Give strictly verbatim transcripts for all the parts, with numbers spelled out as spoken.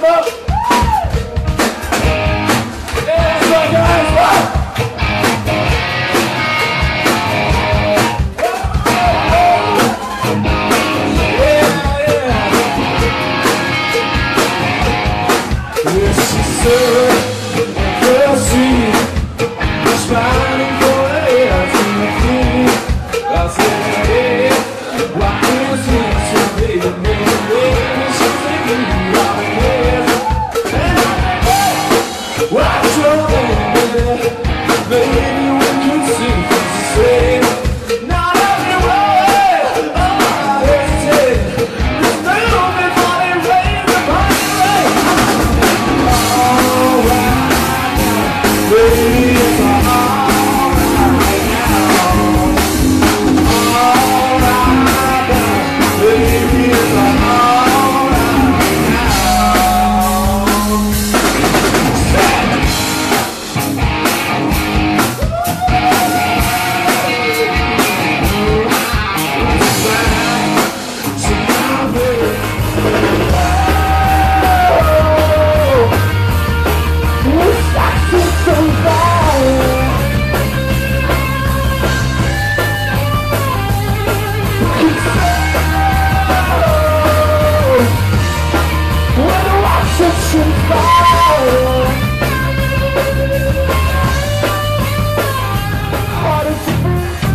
them up. Yeah, so guys, wow. Yeah, yeah. Yes, she said, we'll see. Smiling for the air from the king. I said, hey, why can't you see me?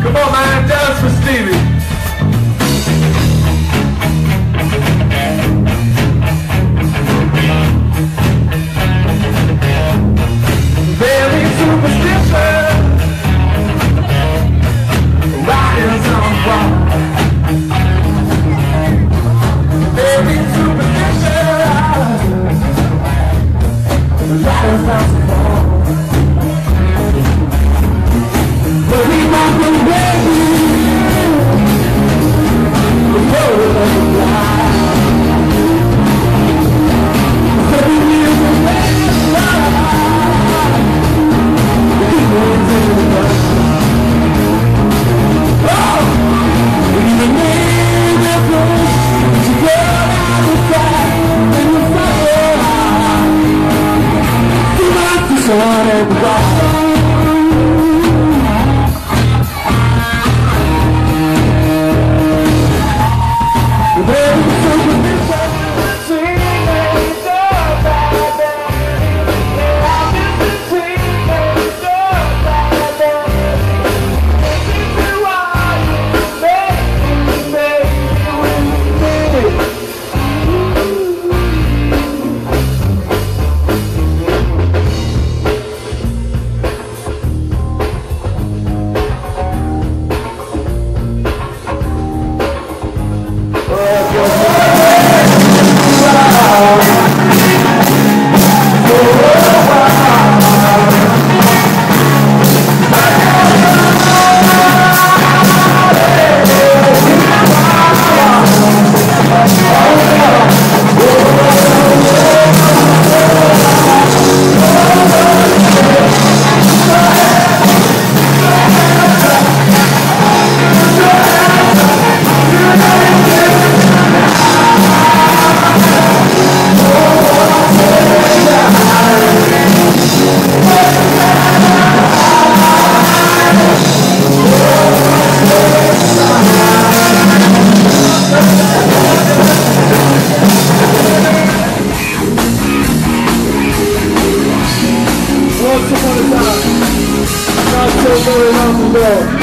Come on, man, dance for Stevie. Very superstitious, riders on fire. Very superstitious, riders on fire. Let's go.